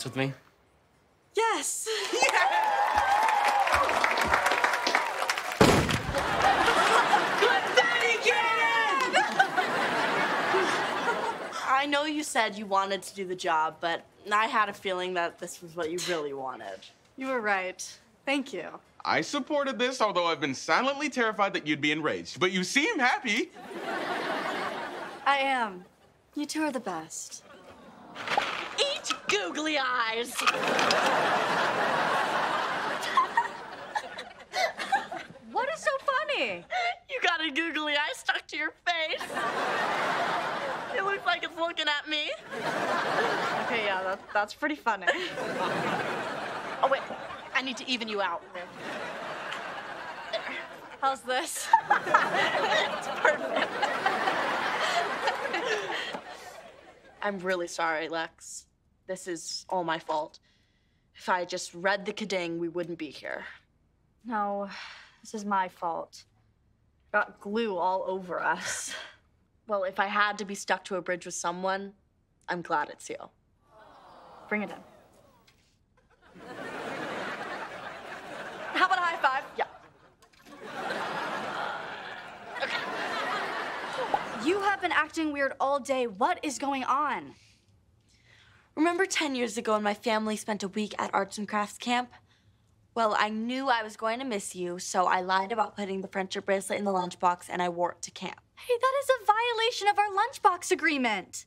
dance with me? Yes! I know you said you wanted to do the job, but I had a feeling that this was what you really wanted. You were right. Thank you. I supported this, although I've been silently terrified that you'd be enraged. But you seem happy. I am. You two are the best. Eat googly eyes. What is so funny? You got a googly eye stuck to your face. It looks like it's looking at me. Okay, yeah, that's pretty funny. Oh, wait. I need to even you out. There. How's this? It's perfect. I'm really sorry, Lex. This is all my fault. If I had just read the Kading, we wouldn't be here. No, this is my fault. Got glue all over us. Well, if I had to be stuck to a bridge with someone, I'm glad it's you. Bring it in. How about a high five? Yeah. Okay. You have been acting weird all day. What is going on? Remember 10 years ago when my family spent a week at arts and crafts camp? Well, I knew I was going to miss you, so I lied about putting the friendship bracelet in the lunchbox and I wore it to camp. Hey, that is a violation of our lunchbox agreement.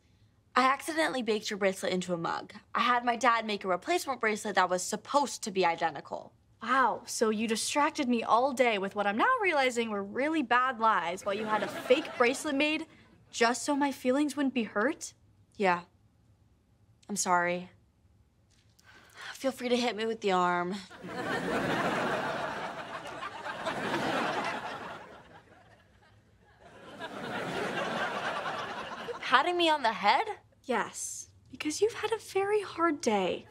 I accidentally baked your bracelet into a mug. I had my dad make a replacement bracelet that was supposed to be identical. Wow, so you distracted me all day with what I'm now realizing were really bad lies while you had a fake bracelet made just so my feelings wouldn't be hurt? Yeah. I'm sorry. Feel free to hit me with the arm. Patting me on the head? Yes, because you've had a very hard day.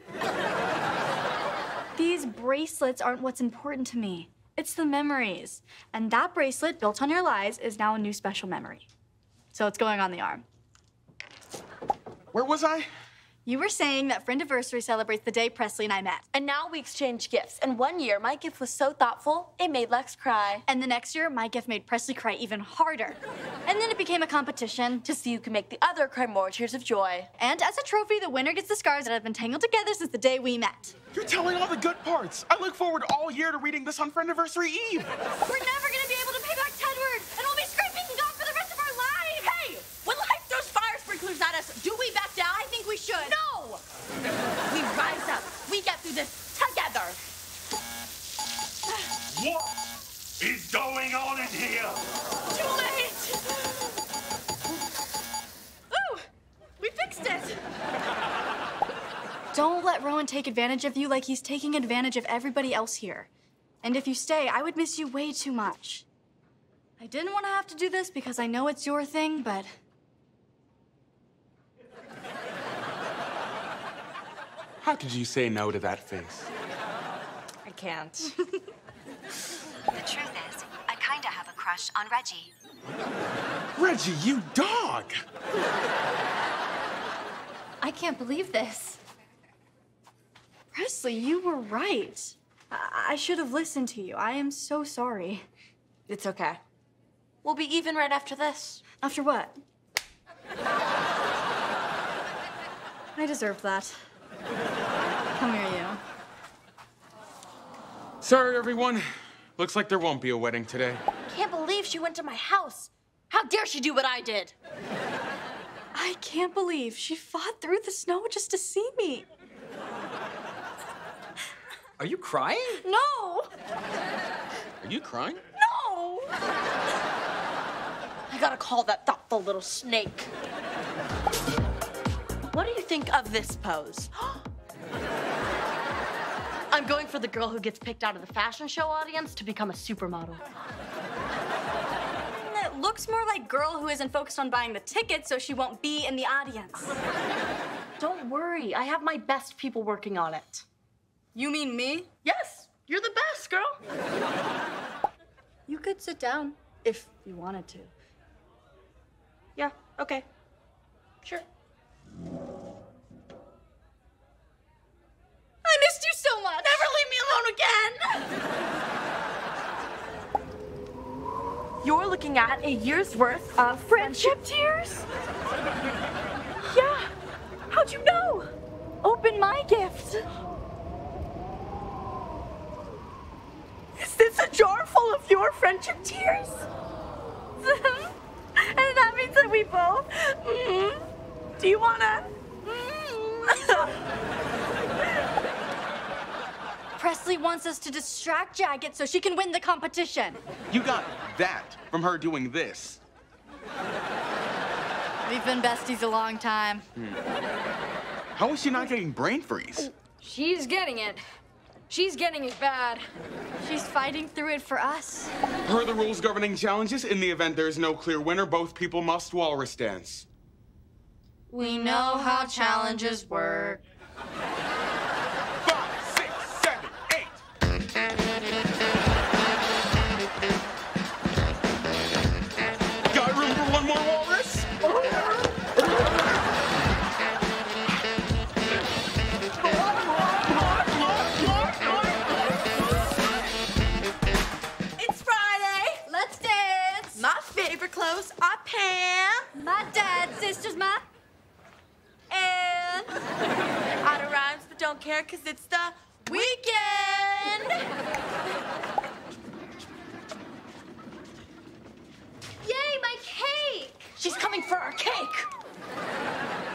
These bracelets aren't what's important to me. It's the memories. And that bracelet, built on your lies, is now a new special memory. So it's going on the arm. Where was I? You were saying that Friendiversary celebrates the day Presley and I met. And now we exchange gifts. And one year, my gift was so thoughtful, it made Lex cry. And the next year, my gift made Presley cry even harder. And then it became a competition to see who can make the other cry more tears of joy. And as a trophy, the winner gets the scars that have been tangled together since the day we met. You're telling all the good parts. I look forward all year to reading this on Friendiversary Eve. We're never gonna be able to pay back Tedward, and we'll be scraping God for the rest of our lives. Hey, when life throws fire sprinklers at us, do we back down? I think we should. No! We rise up. We get through this together. What is going on in here? Too late! Ooh! We fixed it! Don't let Rowan take advantage of you like he's taking advantage of everybody else here. And if you stay, I would miss you way too much. I didn't want to have to do this because I know it's your thing, but... How could you say no to that face? I can't. The truth is, I kinda have a crush on Reggie. Reggie, you dog! I can't believe this. Presley, you were right. I should have listened to you. I am so sorry. It's okay. We'll be even right after this. After what? I deserve that. Come here, you. Sorry, everyone. Looks like there won't be a wedding today. Can't believe she went to my house. How dare she do what I did? I can't believe she fought through the snow just to see me. Are you crying? No. Are you crying? No. I gotta call that thoughtful little snake. What do you think of this pose? I'm going for the girl who gets picked out of the fashion show audience to become a supermodel. It looks more like girl who isn't focused on buying the tickets so she won't be in the audience. Don't worry, I have my best people working on it. You mean me? Yes, you're the best, girl. You could sit down if you wanted to. Yeah, okay. Sure. Wilma, never leave me alone again. You're looking at a year's worth of friendship tears? Yeah, how'd you know? Open my gift. Is this a jar full of your friendship tears? And that means that we both... Mm-hmm. Do you wanna... Mm-hmm. Presley wants us to distract Jacket so she can win the competition. You got that from her doing this. We've been besties a long time. How is she not getting brain freeze? She's getting it. She's getting it bad. She's fighting through it for us. Per the rules governing challenges, in the event there is no clear winner, both people must walrus dance. We know how challenges work. 5, 6, 7, 8. Got room for one more walrus? Clothes are Pam, my dad's sister's my aunt. Out of rhymes, but don't care, because it's the weekend. Yay, my cake! She's coming for our cake.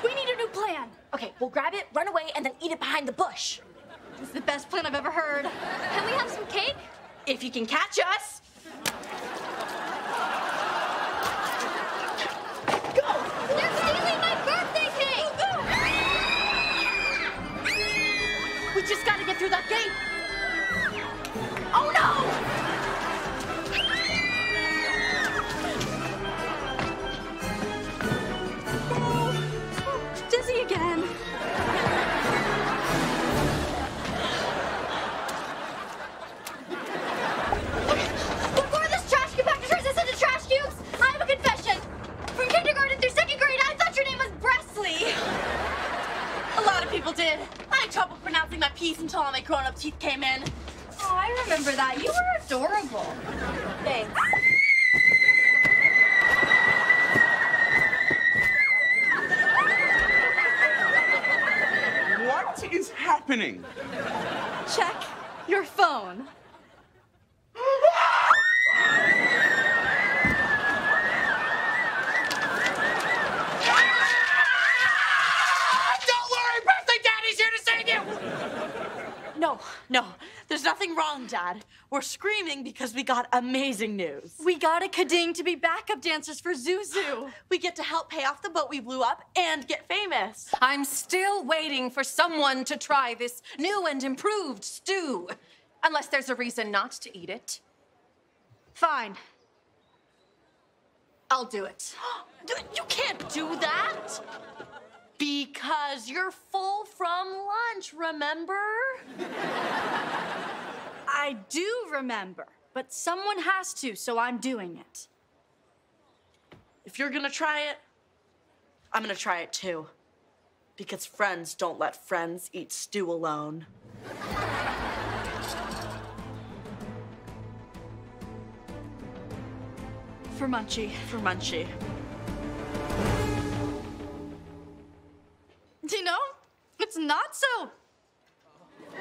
We need a new plan. Okay, we'll grab it, run away, and then eat it behind the bush. This is the best plan I've ever heard. Can we have some cake? If you can catch us. Just gotta get through that gate. Oh no! Oh, dizzy again. Before this trash compactor turns us into trash cubes, I have a confession. From kindergarten through second grade, I thought your name was Presley. A lot of people did. I had trouble pronouncing my P's until all my grown-up teeth came in. Oh, I remember that. You were adorable. Thanks. What is happening? Check your phone. No, there's nothing wrong, Dad. We're screaming because we got amazing news. We got a cading to be backup dancers for Zuzu. We get to help pay off the boat we blew up and get famous. I'm still waiting for someone to try this new and improved stew. Unless there's a reason not to eat it. Fine. I'll do it. You can't do that! Because you're full from lunch, remember? I do remember, but someone has to, so I'm doing it. If you're gonna try it, I'm gonna try it too. Because friends don't let friends eat stew alone. For Munchie. For Munchie. You know, it's not so. I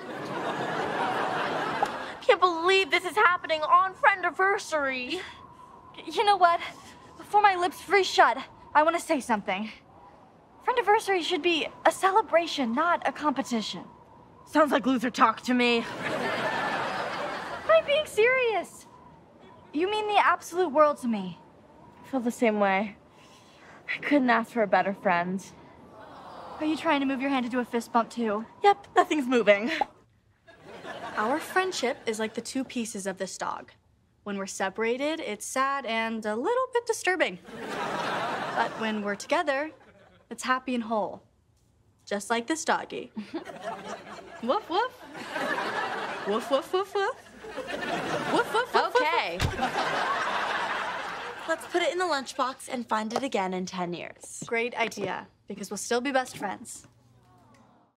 can't believe this is happening on Friendiversary. You know what? Before my lips freeze shut, I want to say something. Friendiversary should be a celebration, not a competition. Sounds like loser talk to me. I'm being serious. You mean the absolute world to me. I feel the same way. I couldn't ask for a better friend. Are you trying to move your hand to do a fist bump, too? Yep, nothing's moving. Our friendship is like the two pieces of this dog. When we're separated, it's sad and a little bit disturbing. But when we're together, it's happy and whole. Just like this doggy. Woof, woof. Woof, woof, woof, woof. Woof, woof, woof. Okay. Let's put it in the lunchbox and find it again in 10 years. Great idea, because we'll still be best friends.